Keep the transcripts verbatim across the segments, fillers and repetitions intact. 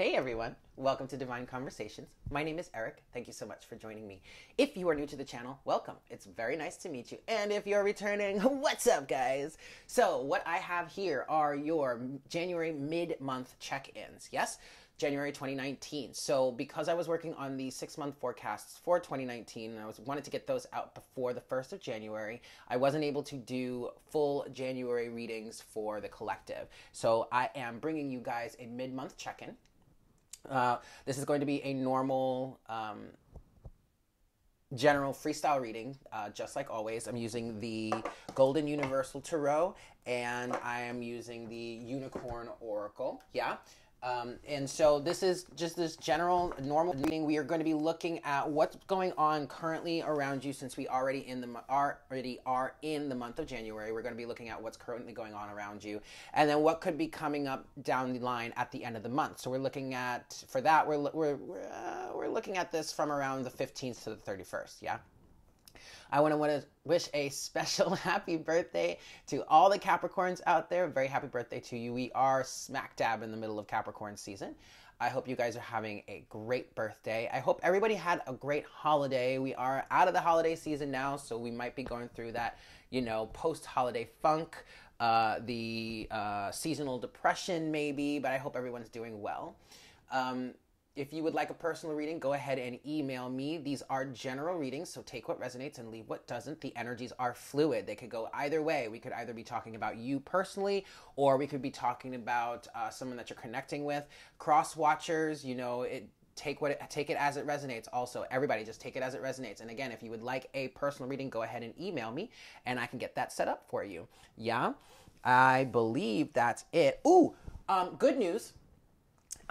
Hey everyone, welcome to Divine Conversations. My name is Eric. Thank you so much for joining me. If you are new to the channel, welcome. It's very nice to meet you. And if you're returning, what's up guys? So what I have here are your January mid-month check-ins, yes? January twenty nineteen. So because I was working on the six-month forecasts for twenty nineteen, and I was wanted to get those out before the first of January, I wasn't able to do full January readings for the collective. So I am bringing you guys a mid-month check-in. Uh, this is going to be a normal um, general freestyle reading, uh, just like always. I'm using the Golden Universal Tarot, and I am using the Unicorn Oracle, yeah? Um, and so this is just this general normal reading. We are going to be looking at what's going on currently around you, since we already in the already are in the month of January. We're going to be looking at what's currently going on around you, and then what could be coming up down the line at the end of the month. So we're looking at for that we're we're we're, uh, we're looking at this from around the fifteenth to the thirty-first. Yeah. I want to want to wish a special happy birthday to all the Capricorns out there. Very happy birthday to you. We are smack dab in the middle of Capricorn season. I hope you guys are having a great birthday. I hope everybody had a great holiday. We are out of the holiday season now, so we might be going through that, you know, post-holiday funk, uh, the uh, seasonal depression maybe, but I hope everyone's doing well. Um, If you would like a personal reading, go ahead and email me. These are general readings, so take what resonates and leave what doesn't. The energies are fluid. They could go either way. We could either be talking about you personally, or we could be talking about uh, someone that you're connecting with. Cross-watchers, you know, it, take, what it, take it as it resonates also. Everybody, just take it as it resonates. And again, if you would like a personal reading, go ahead and email me, and I can get that set up for you. Yeah, I believe that's it. Ooh, um, good news.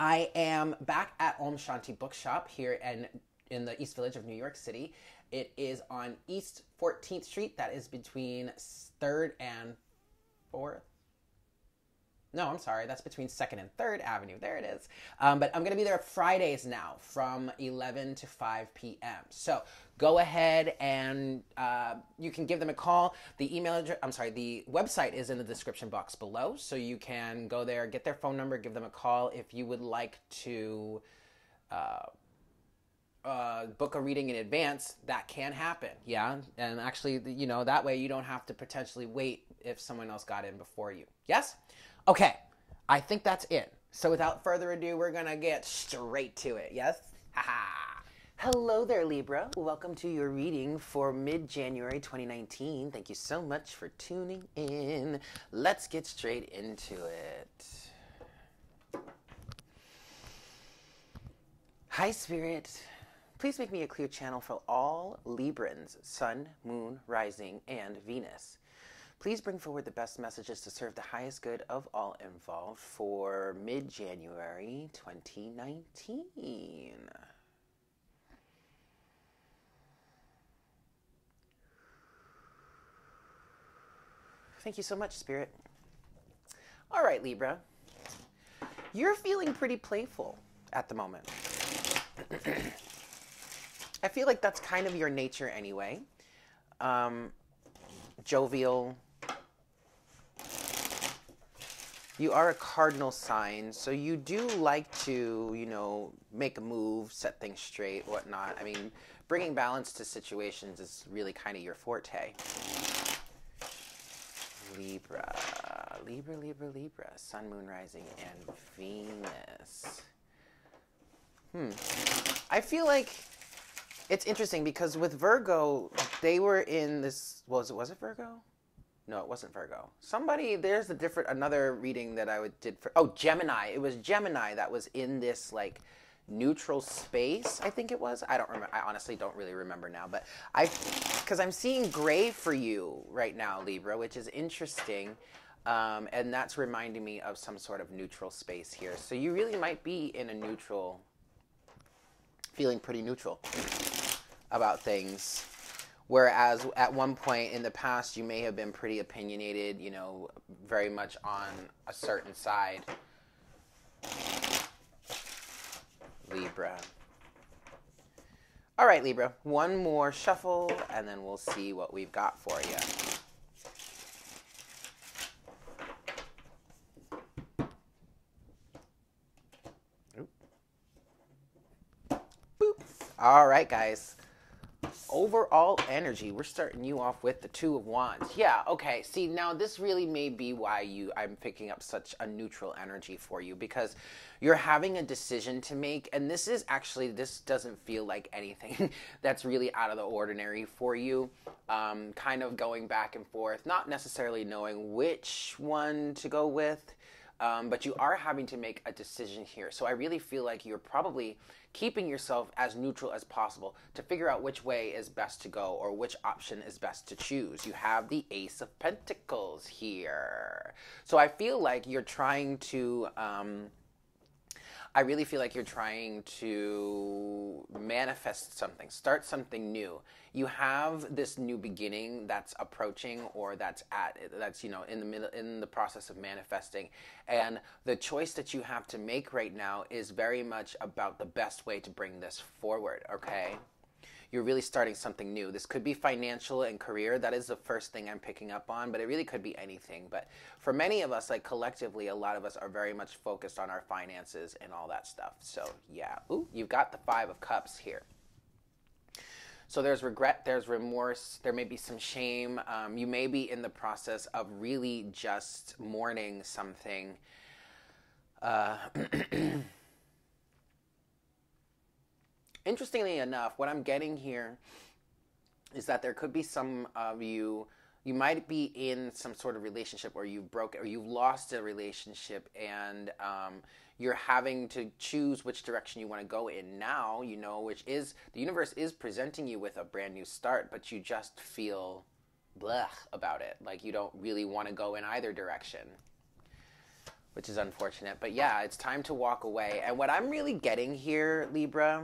I am back at Om Shanti Bookshop here in, in the East Village of New York City. It is on East fourteenth Street. That is between third and fourth. No, I'm sorry. That's between second and third Avenue. There it is. Um, but I'm going to be there Fridays now from eleven to five p m So go ahead and uh, you can give them a call. The email address, I'm sorry, the website is in the description box below. So you can go there, get their phone number, give them a call if you would like to uh, uh, book a reading in advance. That can happen, yeah? And actually, you know, that way you don't have to potentially wait if someone else got in before you. Yes? Okay, I think that's it. So without further ado, we're gonna get straight to it, yes? Haha! Hello there, Libra. Welcome to your reading for mid-January twenty nineteen. Thank you so much for tuning in. Let's get straight into it. Hi, Spirit. Please make me a clear channel for all Librans, Sun, Moon, Rising, and Venus. Please bring forward the best messages to serve the highest good of all involved for mid-January twenty nineteen. Thank you so much, Spirit. All right, Libra. You're feeling pretty playful at the moment. I feel like that's kind of your nature anyway. Um, jovial. You are a cardinal sign, so you do like to, you know, make a move, set things straight, whatnot. I mean, bringing balance to situations is really kind of your forte. Libra, Libra, Libra, Libra, Sun, Moon, Rising, and Venus. Hmm. I feel like it's interesting because with Virgo, they were in this, was it, was it Virgo? No, it wasn't Virgo. Somebody, there's a different, another reading that I would, did for, oh, Gemini. It was Gemini that was in this like neutral space, I think it was. I don't remember, I honestly don't really remember now, but I, because I'm seeing gray for you right now, Libra, which is interesting. Um, and that's reminding me of some sort of neutral space here. So you really might be in a neutral, feeling pretty neutral about things. Whereas at one point in the past, you may have been pretty opinionated, you know, very much on a certain side. Libra. All right, Libra, one more shuffle, and then we'll see what we've got for you. Oop, All right, guys. Overall energy, we're starting you off with the Two of Wands. Yeah, okay. See, now this really may be why you I'm picking up such a neutral energy for you, because you're having a decision to make, and this is actually, this doesn't feel like anything that's really out of the ordinary for you. Um, kind of going back and forth, not necessarily knowing which one to go with. Um, but you are having to make a decision here. So I really feel like you're probably keeping yourself as neutral as possible to figure out which way is best to go or which option is best to choose. You have the Ace of Pentacles here. So I feel like you're trying to... Um, I really feel like you're trying to manifest something, start something new. You have this new beginning that's approaching, or that's at, that's, you know, in the middle, in the process of manifesting. And the choice that you have to make right now is very much about the best way to bring this forward, okay? You're really starting something new. This could be financial and career. That is the first thing I'm picking up on, but it really could be anything. But for many of us, like collectively, a lot of us are very much focused on our finances and all that stuff. So yeah, ooh, you've got the Five of Cups here. So there's regret, there's remorse, there may be some shame. Um, you may be in the process of really just mourning something. Uh, Interestingly enough, what I'm getting here is that there could be some of you, you might be in some sort of relationship where you've broken, or you've lost a relationship, and um, you're having to choose which direction you want to go in now, you know, which is, the universe is presenting you with a brand new start, but you just feel blech about it. Like you don't really want to go in either direction, which is unfortunate. But yeah, it's time to walk away. And what I'm really getting here, Libra...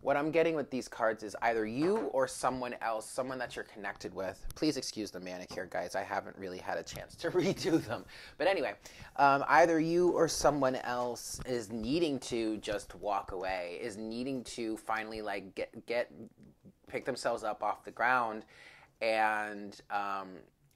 What I'm getting with these cards is either you or someone else, someone that you're connected with. Please excuse the manicure, guys. I haven't really had a chance to redo them. But anyway, um, either you or someone else is needing to just walk away, is needing to finally like get, get pick themselves up off the ground and, um,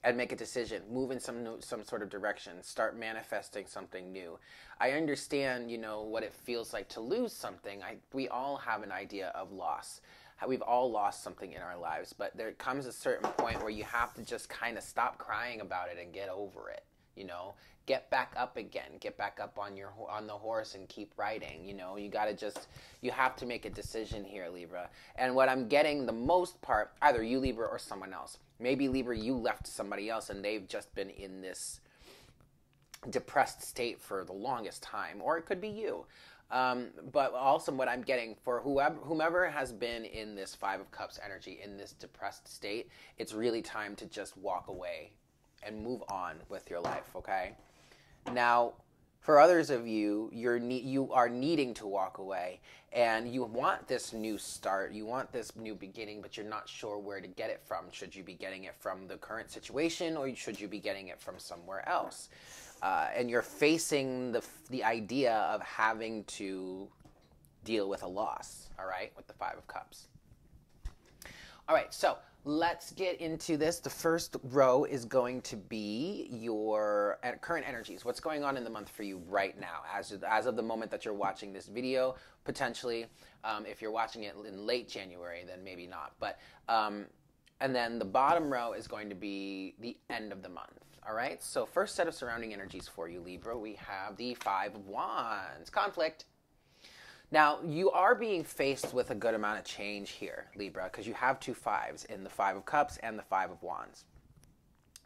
and make a decision, move in some, some sort of direction, start manifesting something new. I understand, you know, what it feels like to lose something. I, we all have an idea of loss. We've all lost something in our lives, but there comes a certain point where you have to just kind of stop crying about it and get over it, you know? Get back up again, get back up on your on the horse and keep riding, you know? You gotta just, you have to make a decision here, Libra. And what I'm getting the most part, either you, Libra, or someone else. Maybe, Libra, you left somebody else and they've just been in this depressed state for the longest time. Or it could be you. Um, but also what I'm getting for whoever, whomever has been in this Five of Cups energy, in this depressed state, it's really time to just walk away and move on with your life, okay? Now, for others of you, you're ne you are needing to walk away, and you want this new start, you want this new beginning, but you're not sure where to get it from. Should you be getting it from the current situation, or should you be getting it from somewhere else? Uh, and you're facing the, the idea of having to deal with a loss, all right, with the Five of Cups. All right, so let's get into this. The first row is going to be your current energies. What's going on in the month for you right now, as of, as of the moment that you're watching this video, potentially. Um, if you're watching it in late January, then maybe not. But um, and then the bottom row is going to be the end of the month. All right. So first set of surrounding energies for you, Libra. We have the Five of Wands. Conflict. Now, you are being faced with a good amount of change here, Libra, because you have two fives in the Five of Cups and the Five of Wands.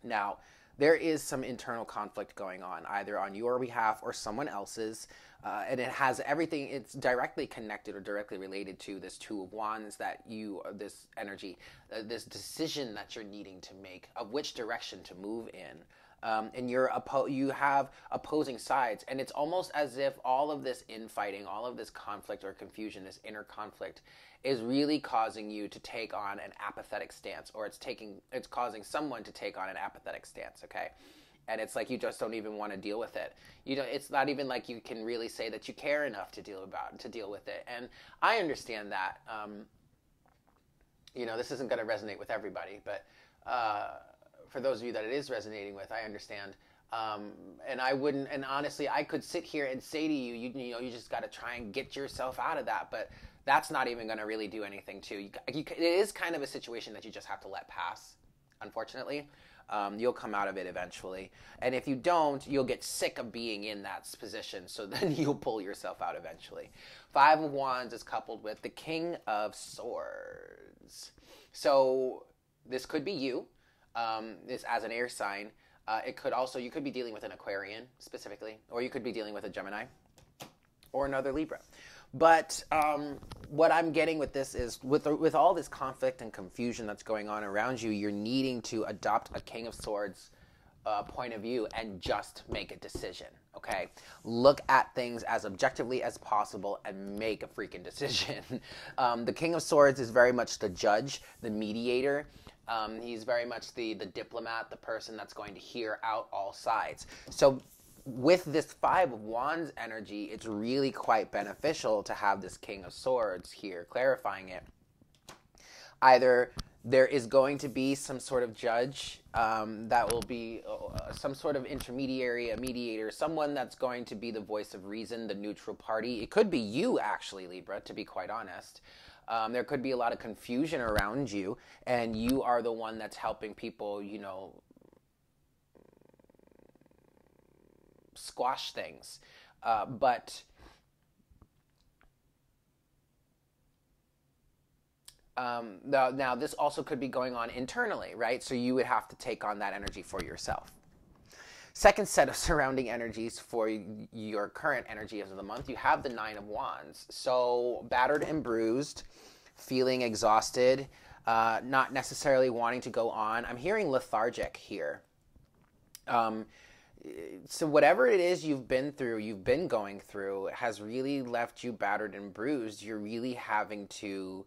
Now, there is some internal conflict going on, either on your behalf or someone else's, uh, and it has everything, it's directly connected or directly related to this Two of Wands that you, this energy, uh, this decision that you're needing to make of which direction to move in. Um, and you're oppo you have opposing sides, and it's almost as if all of this infighting, all of this conflict or confusion, this inner conflict, is really causing you to take on an apathetic stance, or it's taking, it's causing someone to take on an apathetic stance. Okay, and it's like you just don't even want to deal with it. You know, it's not even like you can really say that you care enough to deal about to deal with it. And I understand that. Um, you know, this isn't going to resonate with everybody, but. Uh, For those of you that it is resonating with, I understand. Um, and I wouldn't, and honestly, I could sit here and say to you, you, you know, you just got to try and get yourself out of that. But that's not even going to really do anything to you. You, it is kind of a situation that you just have to let pass, unfortunately. Um, you'll come out of it eventually. And if you don't, you'll get sick of being in that position, so then you'll pull yourself out eventually. Five of Wands is coupled with the King of Swords. So this could be you, um, this as an air sign. Uh, it could also, you could be dealing with an Aquarian specifically, or you could be dealing with a Gemini or another Libra. But um, what I'm getting with this is, with, with all this conflict and confusion that's going on around you, you're needing to adopt a King of Swords uh, point of view and just make a decision, okay? Look at things as objectively as possible and make a freaking decision. um, the King of Swords is very much the judge, the mediator. Um, he's very much the, the diplomat, the person that's going to hear out all sides. So with this Five of Wands energy, it's really quite beneficial to have this King of Swords here clarifying it. Either there is going to be some sort of judge um, that will be uh, some sort of intermediary, a mediator, someone that's going to be the voice of reason, the neutral party. It could be you, actually, Libra, to be quite honest. Um, there could be a lot of confusion around you, and you are the one that's helping people, you know, squash things, uh, but um, now, now this also could be going on internally, right? So you would have to take on that energy for yourself. Second set of surrounding energies for your current energy of the month, you have the Nine of Wands. So battered and bruised, feeling exhausted, uh, not necessarily wanting to go on. I'm hearing lethargic here. Um, So whatever it is you've been through, you've been going through, has really left you battered and bruised. You're really having to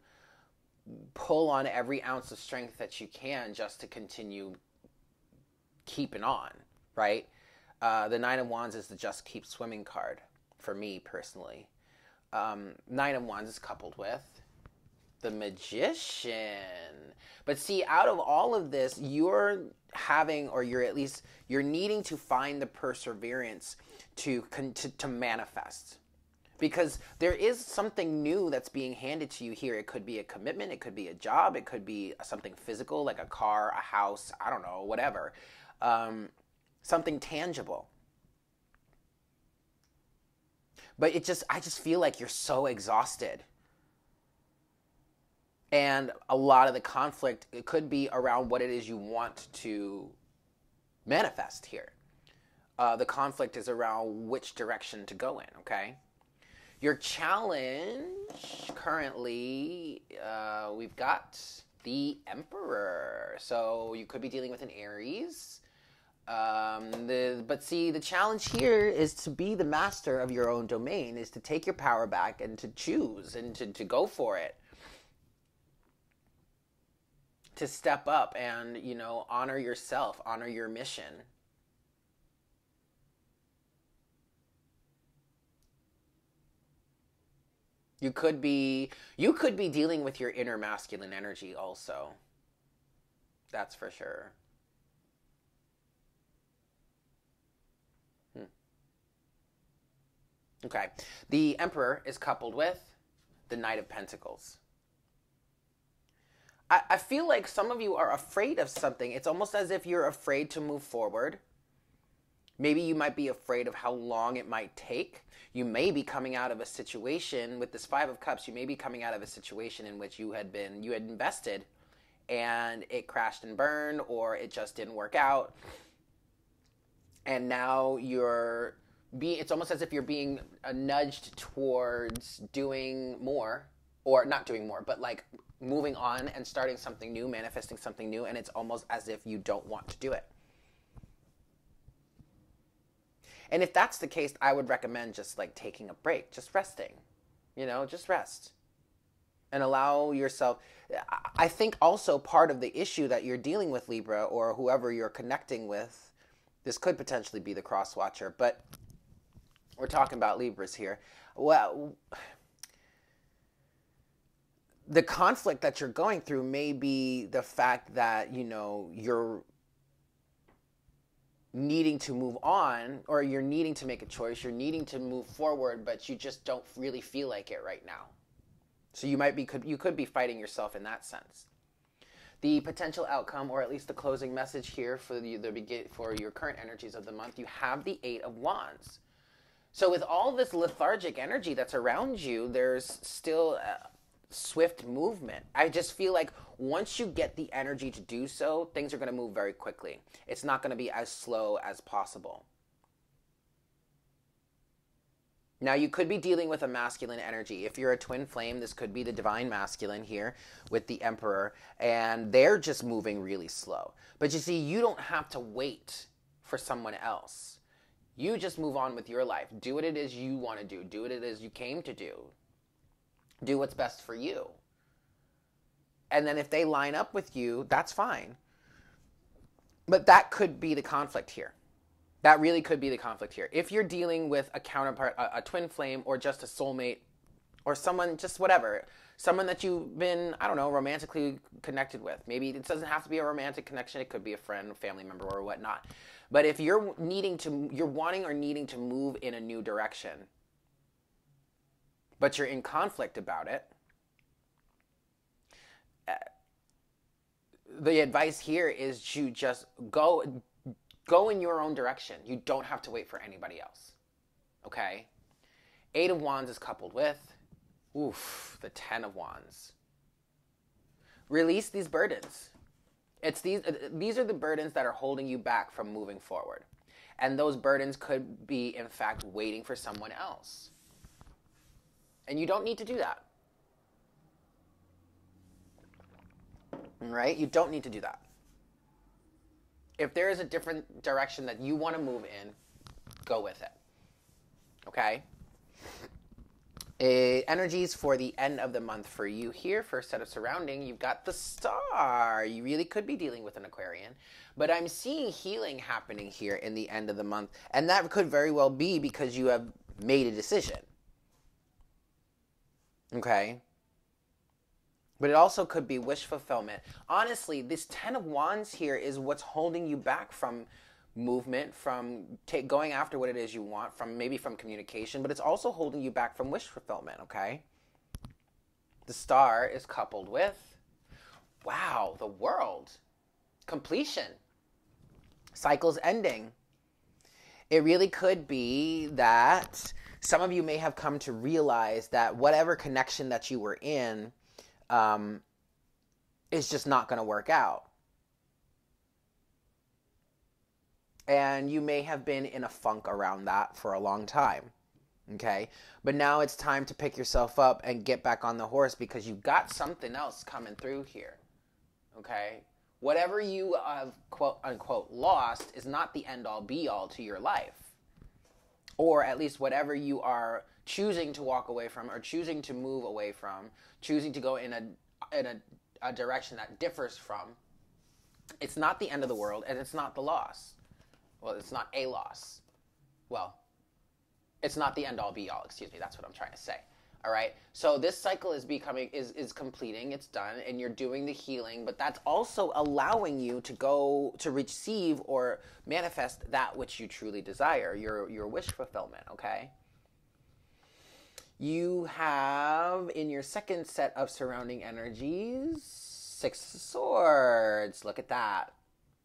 pull on every ounce of strength that you can just to continue keeping on, right? Uh, the Nine of Wands is the just keep swimming card for me personally. Um, Nine of Wands is coupled with the Magician. But see, out of all of this, you're having, or you're at least, you're needing to find the perseverance to, to, to manifest. Because there is something new that's being handed to you here. It could be a commitment, it could be a job, it could be something physical, like a car, a house, I don't know, whatever. Um, something tangible. But it just, I just feel like you're so exhausted. And a lot of the conflict, it could be around what it is you want to manifest here. Uh, the conflict is around which direction to go in, okay? Your challenge currently, uh, we've got the Emperor. So you could be dealing with an Aries. Um, the, but see, the challenge here is to be the master of your own domain, is to take your power back and to choose and to, to go for it. To step up and, you know, honor yourself, honor your mission. You could be, you could be dealing with your inner masculine energy also. That's for sure. Hmm. Okay. The Emperor is coupled with the Knight of Pentacles. I feel like some of you are afraid of something. It's almost as if you're afraid to move forward. Maybe you might be afraid of how long it might take. You may be coming out of a situation with this Five of Cups. You may be coming out of a situation in which you had been, you had invested and it crashed and burned, or it just didn't work out. And now you're being, it's almost as if you're being nudged towards doing more, or not doing more, but like moving on and starting something new, manifesting something new, and it's almost as if you don't want to do it. And if that's the case, I would recommend just like taking a break, just resting, you know, just rest. And allow yourself, I think also part of the issue that you're dealing with, Libra, or whoever you're connecting with, this could potentially be the cross watcher, but we're talking about Libras here. Well, the conflict that you're going through may be the fact that, you know, you're needing to move on, or you're needing to make a choice, you're needing to move forward, but you just don't really feel like it right now. So you might be, could, you could be fighting yourself in that sense. The potential outcome, or at least the closing message here for the, the begin, for your current energies of the month, you have the Eight of Wands. So with all this lethargic energy that's around you, there's still uh, swift movement. I just feel like once you get the energy to do so, things are going to move very quickly. It's not going to be as slow as possible. Now, you could be dealing with a masculine energy. If you're a twin flame, this could be the divine masculine here with the Emperor, and they're just moving really slow. But you see, you don't have to wait for someone else. You just move on with your life. Do what it is you want to do. Do what it is you came to do. Do what's best for you. And then if they line up with you, that's fine. But that could be the conflict here. That really could be the conflict here. If you're dealing with a counterpart, a, a twin flame, or just a soulmate, or someone, just whatever, someone that you've been, I don't know, romantically connected with. Maybe it doesn't have to be a romantic connection. It could be a friend, family member, or whatnot. But if you're needing to, you're wanting or needing to move in a new direction, but you're in conflict about it, the advice here is to just go... Go in your own direction. You don't have to wait for anybody else. Okay? Eight of Wands is coupled with, oof, the Ten of Wands. Release these burdens. It's these, these are the burdens that are holding you back from moving forward. And those burdens could be, in fact, waiting for someone else. And you don't need to do that. Right? You don't need to do that. If there is a different direction that you want to move in, go with it. Okay? Uh, energies for the end of the month for you here. First set of surrounding, you've got the Star. You really could be dealing with an Aquarian. But I'm seeing healing happening here in the end of the month. And that could very well be because you have made a decision. Okay? But it also could be wish fulfillment. Honestly, this Ten of Wands here is what's holding you back from movement, from take, going after what it is you want, from maybe from communication, but it's also holding you back from wish fulfillment, okay? The Star is coupled with, wow, the World. Completion. Cycles ending. It really could be that some of you may have come to realize that whatever connection that you were in, Um, it's just not going to work out. And you may have been in a funk around that for a long time, okay? But now it's time to pick yourself up and get back on the horse because you've got something else coming through here, okay? Whatever you have, quote, unquote, lost is not the end-all, be-all to your life. Or at least whatever you are choosing to walk away from or choosing to move away from, choosing to go in a in a, a direction that differs from, it's not the end of the world and it's not the loss. Well, it's not a loss. Well, it's not the end all be all, excuse me, that's what I'm trying to say. All right? So this cycle is becoming is is completing, it's done, and you're doing the healing, but that's also allowing you to go to receive or manifest that which you truly desire, your your wish fulfillment, okay? You have, in your second set of surrounding energies, Six of Swords. Look at that.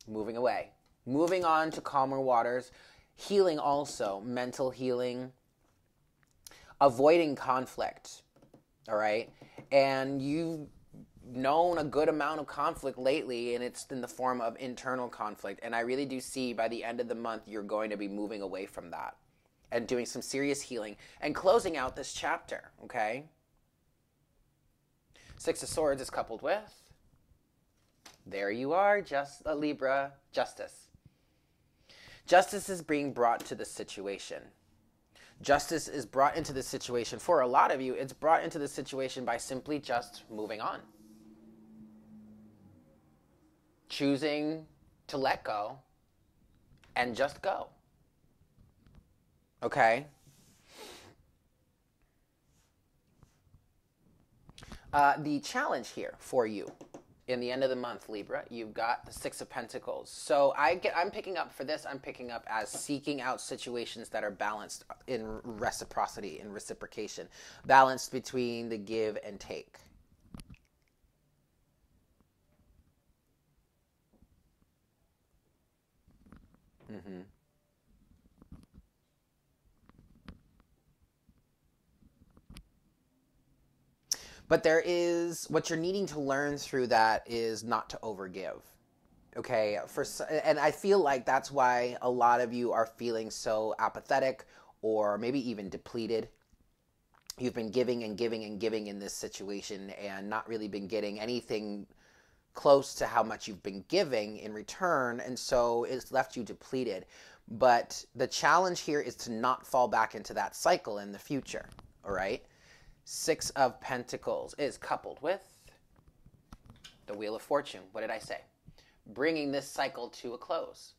Moving away. Moving on to calmer waters. Healing also. Mental healing. Avoiding conflict. All right? And you've known a good amount of conflict lately, and it's in the form of internal conflict. And I really do see by the end of the month, you're going to be moving away from that. And doing some serious healing and closing out this chapter, okay? Six of Swords is coupled with, there you are, just a Libra, justice. Justice is being brought to the situation. Justice is brought into the situation. For a lot of you, it's brought into the situation by simply just moving on. Choosing to let go and just go. Okay. Uh, the challenge here for you in the end of the month, Libra, you've got the Six of Pentacles. So I get, I'm picking up for this, I'm picking up as seeking out situations that are balanced in reciprocity, in reciprocation, balanced between the give and take. Mm-hmm. But there is, what you're needing to learn through that is not to overgive, okay? For, and I feel like that's why a lot of you are feeling so apathetic or maybe even depleted. You've been giving and giving and giving in this situation and not really been getting anything close to how much you've been giving in return, and so it's left you depleted. But the challenge here is to not fall back into that cycle in the future, all right? Six of Pentacles is coupled with the Wheel of Fortune. What did I say? Bringing this cycle to a close.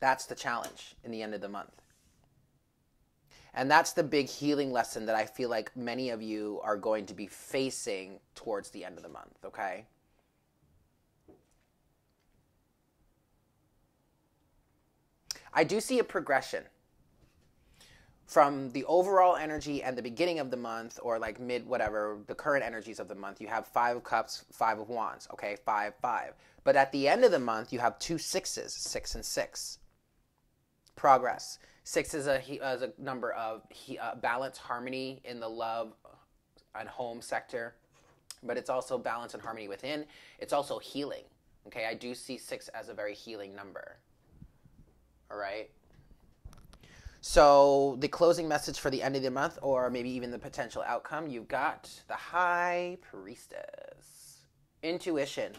That's the challenge in the end of the month. And that's the big healing lesson that I feel like many of you are going to be facing towards the end of the month, okay? I do see a progression from the overall energy and the beginning of the month, or like mid, whatever, the current energies of the month. You have Five of Cups, Five of Wands, okay, five, five. But at the end of the month, you have two sixes, six and six. Progress. Six is a, is a number of uh, balance, harmony in the love and home sector, but it's also balance and harmony within. It's also healing, okay? I do see six as a very healing number, all right? So the closing message for the end of the month, or maybe even the potential outcome, you've got the High Priestess. Intuition.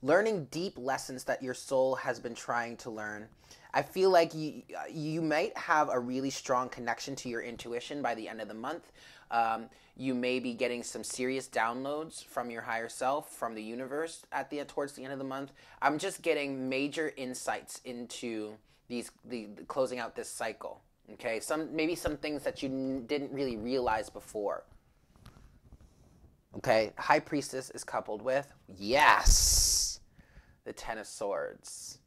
Learning deep lessons that your soul has been trying to learn. I feel like you, you might have a really strong connection to your intuition by the end of the month. Um, you may be getting some serious downloads from your higher self, from the universe at the towards the end of the month. I'm just getting major insights into these the, the closing out this cycle. Okay, some maybe some things that you n didn't really realize before. Okay, High Priestess is coupled with, yes, the Ten of Swords.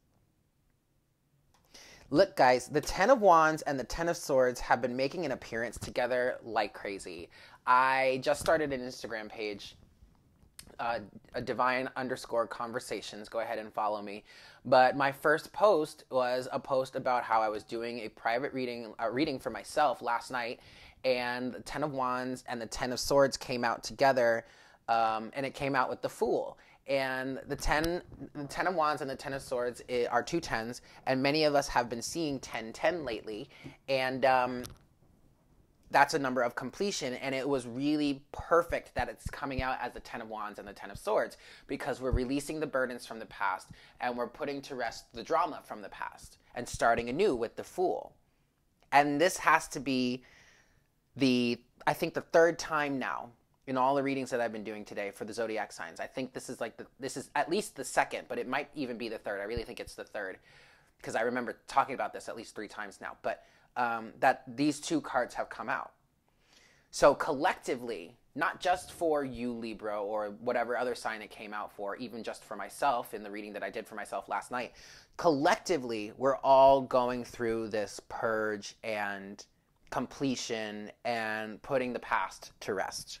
Look, guys, the Ten of Wands and the Ten of Swords have been making an appearance together like crazy. I just started an Instagram page, uh, a divine underscore conversations. Go ahead and follow me. But my first post was a post about how I was doing a private reading, uh, reading for myself last night. And the Ten of Wands and the Ten of Swords came out together, um, and it came out with the Fool. And the ten, the ten of Wands and the Ten of Swords are two tens, and many of us have been seeing ten ten lately, and um, that's a number of completion, and it was really perfect that it's coming out as the Ten of Wands and the Ten of Swords, because we're releasing the burdens from the past, and we're putting to rest the drama from the past, and starting anew with the Fool. And this has to be the, I think, the third time now in all the readings that I've been doing today for the zodiac signs. I think this is like the, this is at least the second, but it might even be the third. I really think it's the third because I remember talking about this at least three times now. But um, that these two cards have come out. So collectively, not just for you, Libra, or whatever other sign it came out for, even just for myself in the reading that I did for myself last night, collectively, we're all going through this purge and completion and putting the past to rest.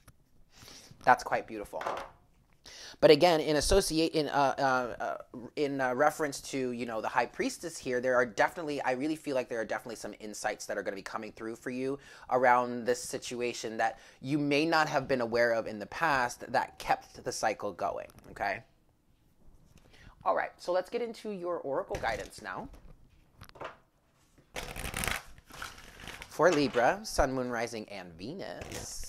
That's quite beautiful. But again, in associate in uh, uh, uh, in uh, reference to, you know, the High Priestess here, there are definitely, I really feel like there are definitely some insights that are going to be coming through for you around this situation that you may not have been aware of in the past that kept the cycle going. Okay. All right. So let's get into your oracle guidance now. For Libra, Sun, Moon, Rising, and Venus.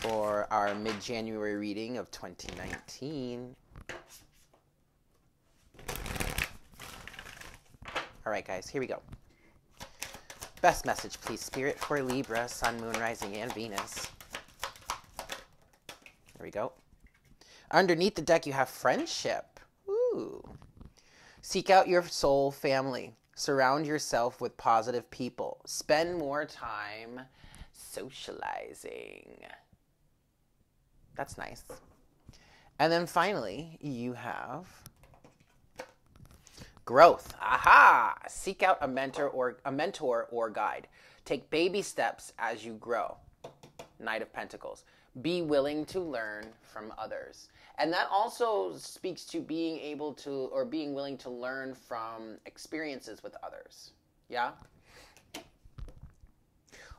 For our mid-January reading of twenty nineteen. All right, guys, here we go. Best message, please, Spirit, for Libra, Sun, Moon, Rising, and Venus. There we go. Underneath the deck, you have friendship. Ooh. Seek out your soul family. Surround yourself with positive people. Spend more time socializing. That's nice. And then finally, you have growth. Aha! Seek out a mentor or a mentor or guide. Take baby steps as you grow. Knight of Pentacles. Be willing to learn from others. And that also speaks to being able to, or being willing to learn from experiences with others. Yeah?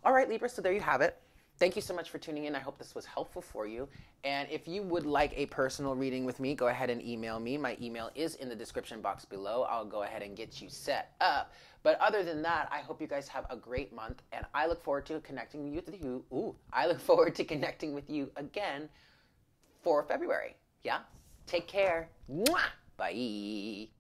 All right, Libra, so there you have it. Thank you so much for tuning in. I hope this was helpful for you. And if you would like a personal reading with me, go ahead and email me. My email is in the description box below. I'll go ahead and get you set up. But other than that, I hope you guys have a great month, and I look forward to connecting with you. Ooh, I look forward to connecting with you again for February. Yeah? Take care. Mwah! Bye.